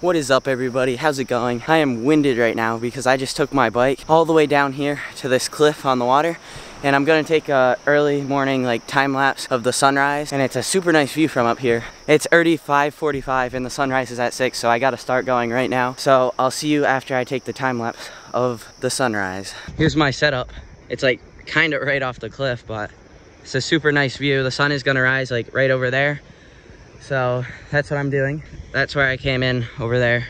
What is up, everybody? How's it going? I am winded right now because I just took my bike all the way down here to this cliff on the water, and I'm gonna take a early morning like time lapse of the sunrise, and it's a super nice view from up here. It's already 5:45 and the sunrise is at 6, so I gotta start going right now. So I'll see you after I take the time lapse of the sunrise. Here's my setup. It's like kind of right off the cliff, but it's a super nice view. The sun is gonna rise like right over there. So that's what I'm doing. That's where I came in, over there.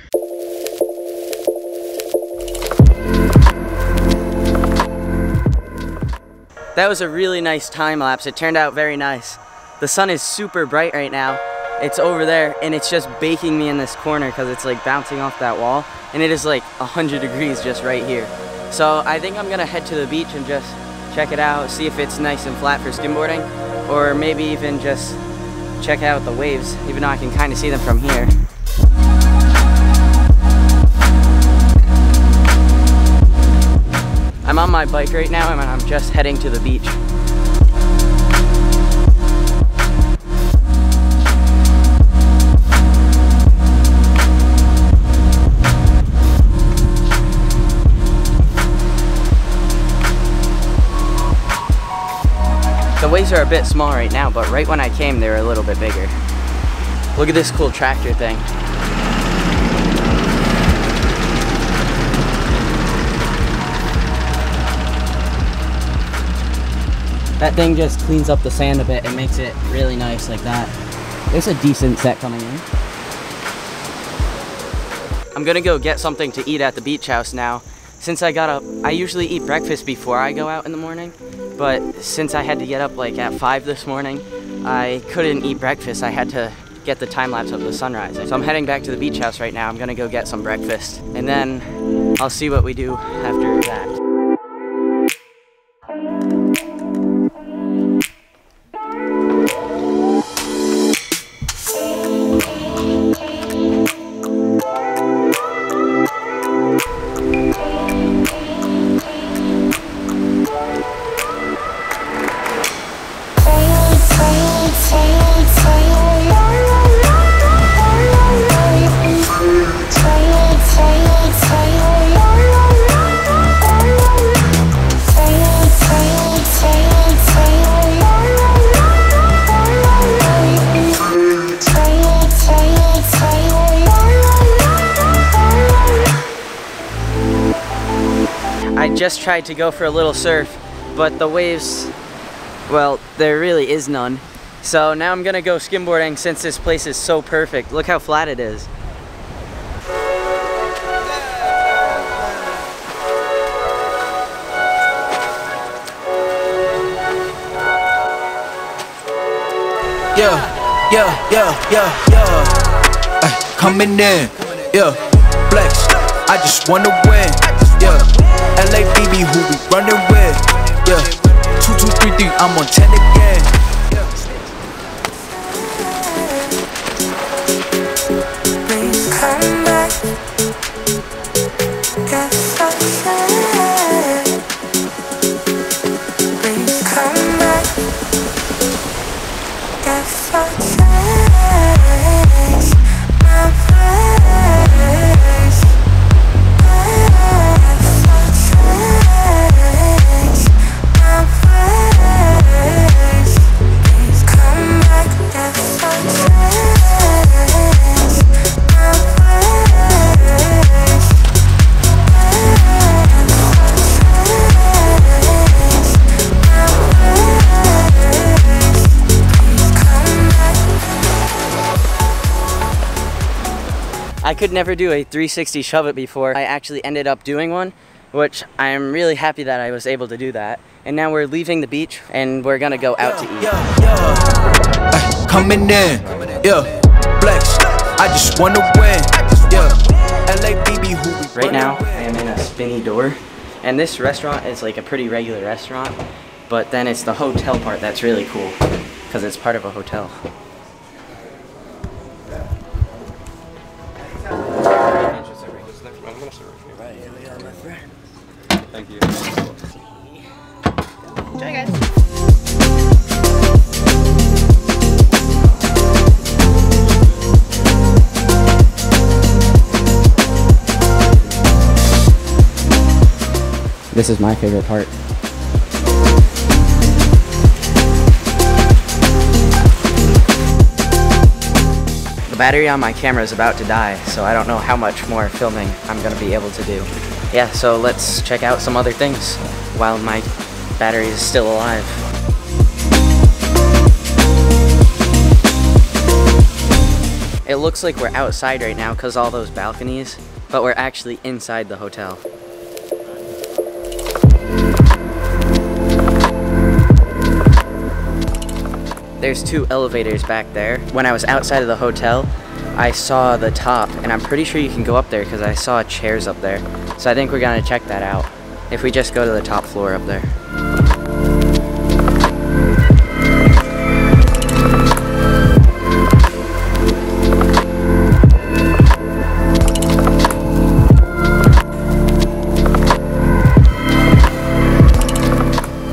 That was a really nice time lapse. It turned out very nice. The sun is super bright right now. It's over there and it's just baking me in this corner because it's like bouncing off that wall, and it is like 100 degrees just right here. So I think I'm gonna head to the beach and just check it out, see if it's nice and flat for skimboarding, or maybe even just check out the waves, even though I can kind of see them from here. I'm on my bike right now and I'm just heading to the beach. The waves are a bit small right now, but right when I came, they were a little bit bigger. Look at this cool tractor thing. That thing just cleans up the sand a bit and makes it really nice like that. There's a decent set coming in. I'm gonna go get something to eat at the beach house now. Since I got up, I usually eat breakfast before I go out in the morning, but since I had to get up like at 5 this morning, I couldn't eat breakfast. I had to get the time lapse of the sunrise. So I'm heading back to the beach house right now. I'm gonna go get some breakfast and then I'll see what we do after that. Just tried to go for a little surf, but the waves, well, there really is none. So now I'm gonna go skimboarding since this place is so perfect. Look how flat it is. Yeah, yeah, yeah, yeah, yeah. Coming in, yeah. Flex, I just wanna win, yeah. LA BB, who we running with? Yeah, 2233, I'm on 10 again. I could never do a 360 shove-it before. I actually ended up doing one, which I am really happy that I was able to do that. And now we're leaving the beach and we're gonna go out to eat. Ay, coming in, yeah. Flex, I just wanna win, yeah. LA BB, who right now, I am in a spinny door, and this restaurant is like a pretty regular restaurant, but then it's the hotel part that's really cool because it's part of a hotel. Thank you. Enjoy, guys. This is my favorite part. The battery on my camera is about to die, so I don't know how much more filming I'm gonna be able to do. Yeah, so let's check out some other things while my battery is still alive. It looks like we're outside right now because all those balconies, but we're actually inside the hotel. There's two elevators back there. When I was outside of the hotel, I saw the top, and I'm pretty sure you can go up there because I saw chairs up there. So I think we're gonna check that out if we just go to the top floor up there.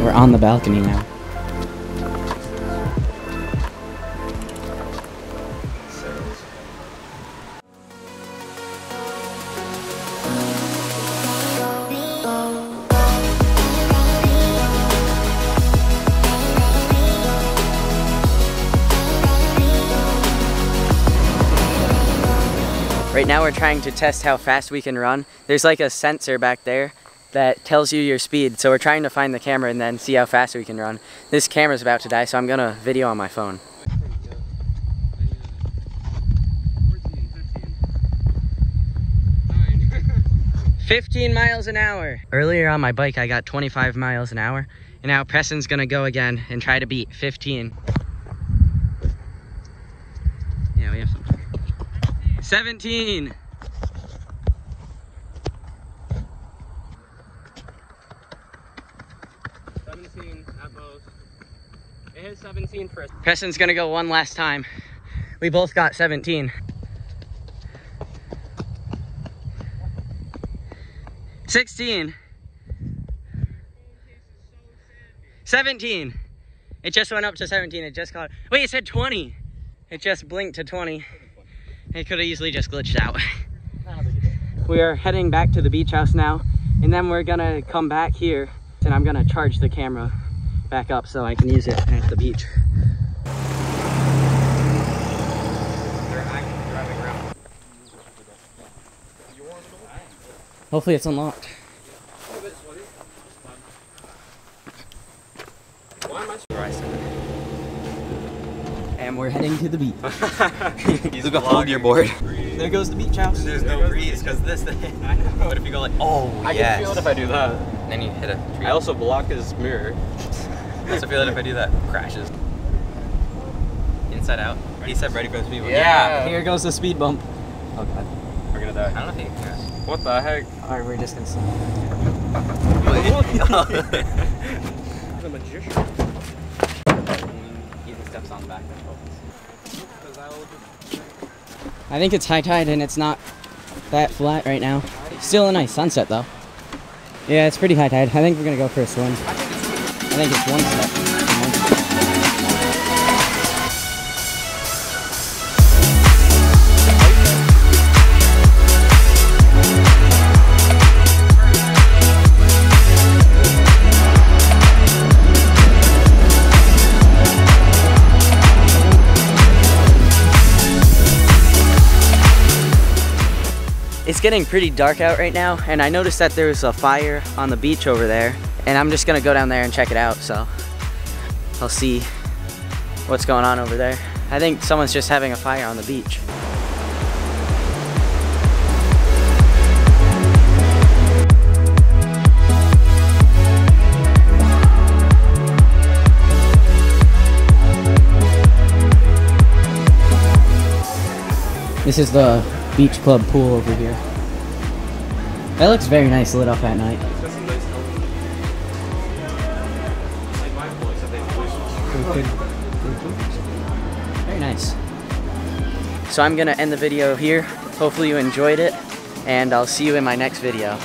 We're on the balcony now. Right now we're trying to test how fast we can run. There's like a sensor back there that tells you your speed. So we're trying to find the camera and then see how fast we can run. This camera's about to die, so I'm gonna video on my phone. Fifteen miles an hour. Earlier on my bike, I got 25 miles an hour. And now Preston's gonna go again and try to beat 15. Yeah, we have some. 17. Not both. It hit 17 first. Preston's gonna go one last time. We both got 17. 16. 17. It just went up to 17. It just caught. Wait, it said 20. It just blinked to 20. It could have easily just glitched out. We are heading back to the beach house now, and then we're gonna come back here, and I'm gonna charge the camera back up so I can use it at the beach. Hopefully it's unlocked. And we're heading to the beach. You go hold your board. There goes the beach house. There's no breeze because this thing. I know. But if you go like, oh, yes. I can feel it if I do that. And then you hit a tree. I also block his mirror. I also feel it if I do that. Crashes. Inside out. He said ready for the speed bump. Yeah. Here goes the speed bump. Oh god. We're gonna die. I don't know if he can crash. What the heck? Alright, we're just gonna slide. The magician. On the back I think it's high tide and it's not that flat right now. Still a nice sunset though. Yeah, it's pretty high tide. I think we're gonna go for a swim. I think it's one step. It's getting pretty dark out right now, and I noticed that there was a fire on the beach over there, and I'm just gonna go down there and check it out, so I'll see what's going on over there. I think someone's just having a fire on the beach. This is the beach club pool over here. That looks very nice lit up at night. Very nice. So I'm gonna end the video here. Hopefully you enjoyed it, and I'll see you in my next video.